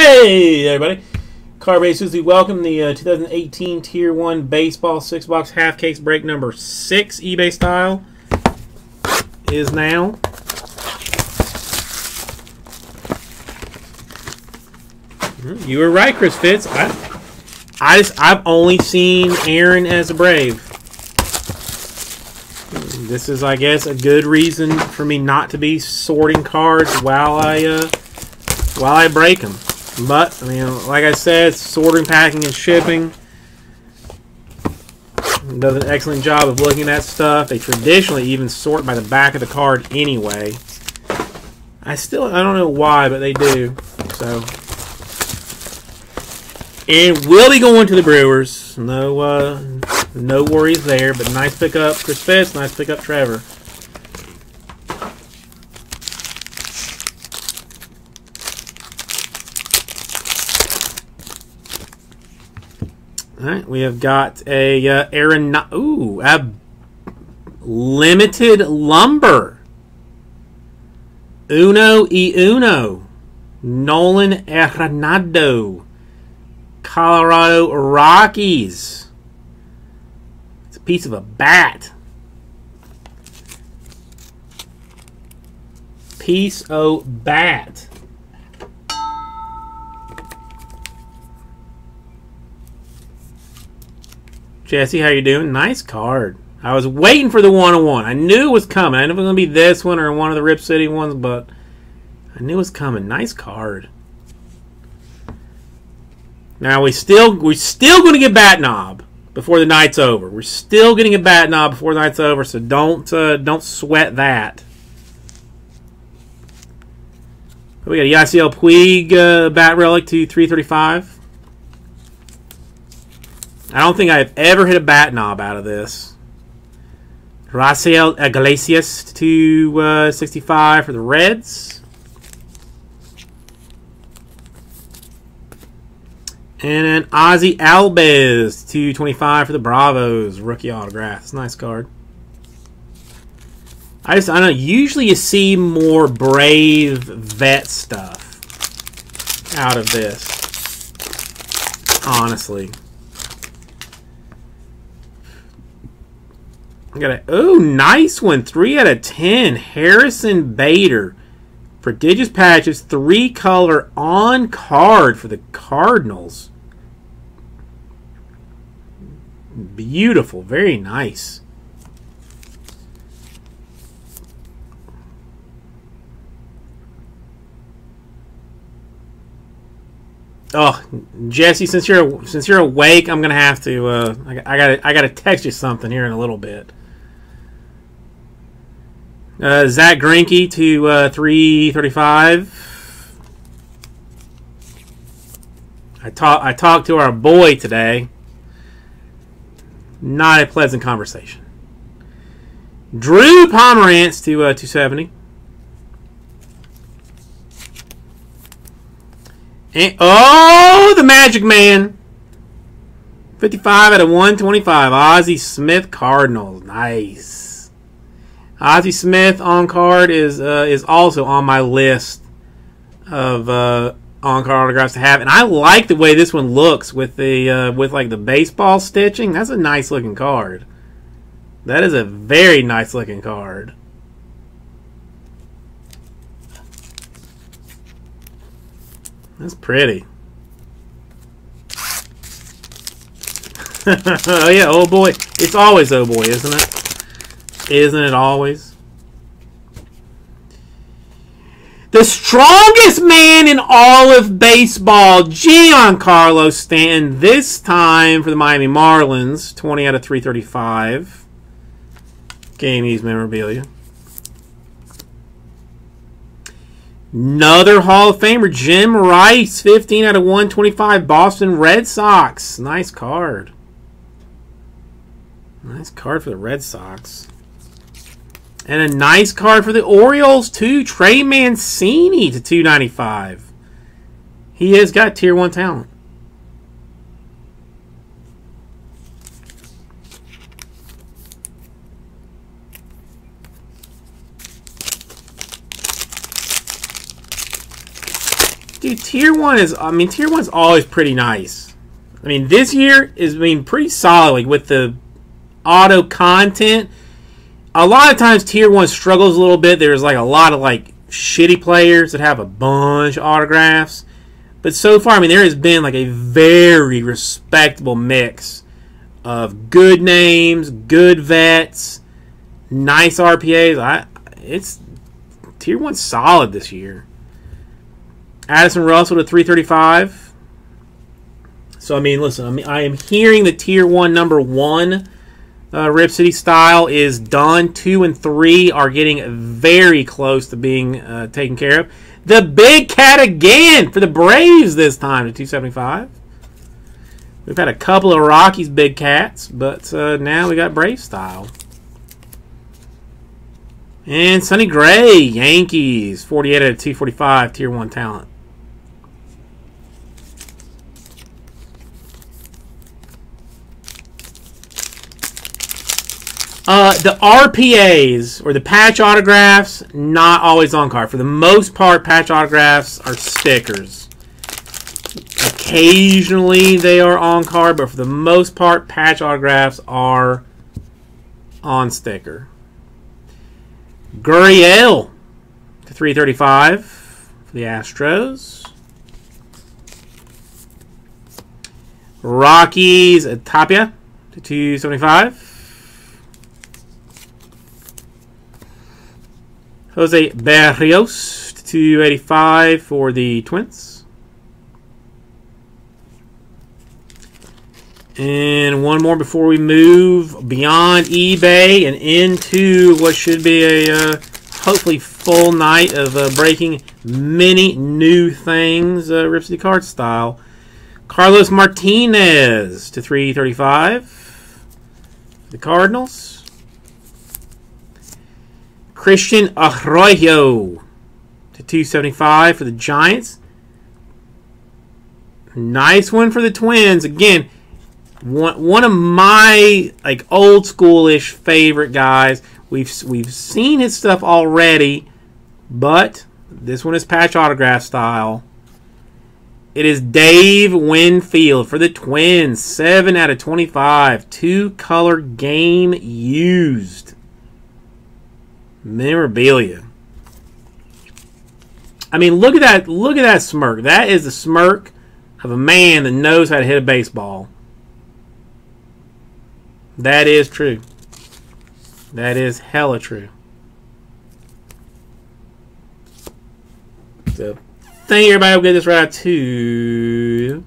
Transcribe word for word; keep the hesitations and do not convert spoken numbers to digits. Hey, everybody. Carbase Susie, welcome. The uh, twenty eighteen Tier one Baseball six box Half Case Break number six, eBay style, is now. You were right, Chris Fitz. I, I just, I've only seen Aaron as a Brave. This is, I guess, a good reason for me not to be sorting cards while I uh, while I break them. But, I mean, like I said, sorting, packing, and shipping does an excellent job of looking at stuff. They traditionally even sort by the back of the card anyway. I still, I don't know why, but they do. So, and we'll be going to the Brewers. No, uh, no worries there. But nice pickup, Chris Fitz. Nice pickup, Trevor. All right, we have got a uh, Aaron. Ooh, a limited lumber. Uno y uno. Nolan Arenado, Colorado Rockies. It's a piece of a bat. Piece of bat. Jesse, how you doing? Nice card. I was waiting for the one oh one. I knew it was coming. I didn't know if it was going to be this one or one of the Rip City ones, but I knew it was coming. Nice card. Now, we still, we're still going to get Bat Knob before the night's over. We're still getting a Bat Knob before the night's over, so don't, uh, don't sweat that. We got a Yasiel Puig uh, Bat Relic to three thirty-five. I don't think I've ever hit a Bat Knob out of this. Rafael Iglesias to uh, sixty-five for the Reds. And an Ozzy Albez to twenty-five for the Bravos. Rookie autograph. It's a nice card. I just, I don't know. Usually you see more Brave vet stuff out of this, honestly. Got a, oh, nice one. three out of ten. Harrison Bader. Prodigious patches. Three color on card for the Cardinals. Beautiful. Very nice. Oh, Jesse, since you're since you're awake, I'm gonna have to. Uh, I, I gotta I gotta text you something here in a little bit. Uh, Zach Grinke to uh, three thirty-five. I talk, I talked to our boy today. Not a pleasant conversation. Drew Pomerantz to uh, two seventy. And, oh, the Magic Man. fifty-five out of one twenty-five. Ozzie Smith, Cardinals. Nice. Ozzie Smith on card is uh, is also on my list of uh, on card autographs to have, and I like the way this one looks with the uh, with like the baseball stitching. That's a nice looking card. That is a very nice looking card. That's pretty. Oh yeah, oh boy! It's always oh boy, isn't it? Isn't it always? The strongest man in all of baseball, Giancarlo Stanton, this time for the Miami Marlins, twenty out of three thirty-five. Game used memorabilia. Another Hall of Famer, Jim Rice, fifteen out of one twenty-five, Boston Red Sox. Nice card. Nice card for the Red Sox. And a nice card for the Orioles, too. Trey Mancini to two ninety-five. He has got Tier one talent. Dude, tier one is, I mean, tier one's always pretty nice. I mean, this year is, I mean, pretty solid, like, with the auto content. A lot of times tier one struggles a little bit. There's like a lot of like shitty players that have a bunch of autographs. But so far, I mean, there has been like a very respectable mix of good names, good vets, nice R P As. I it's tier one solid this year. Addison Russell to three thirty-five. So I mean, listen, I mean, I am hearing the tier one number one Uh, Rip City style is done. Two and three are getting very close to being uh, taken care of. The big cat again for the Braves this time to two seventy-five. We've had a couple of Rockies big cats, but uh, now we got Brave style. And Sonny Gray, Yankees, forty-eight out of two forty-five, tier one talent. Uh, the R P As, or the patch autographs, not always on card. For the most part, patch autographs are stickers. Occasionally they are on card, but for the most part, patch autographs are on sticker. Gurriel to three thirty-five for the Astros. Rockies, Tapia to two seventy-five. Jose Berrios to two eighty-five for the Twins. And one more before we move beyond eBay and into what should be a uh, hopefully full night of uh, breaking many new things, uh, Rip City card style. Carlos Martinez to three thirty-five. The Cardinals. Christian Arroyo to two seventy-five for the Giants. Nice one for the Twins. Again, one one of my like old schoolish favorite guys. We've we've seen his stuff already, but this one is patch autograph style. It is Dave Winfield for the Twins. seven out of twenty-five. Two color game used. Memorabilia. I mean, look at that! Look at that smirk. That is the smirk of a man that knows how to hit a baseball. That is true. That is hella true. So, thank you, everybody. We'll get this right out to.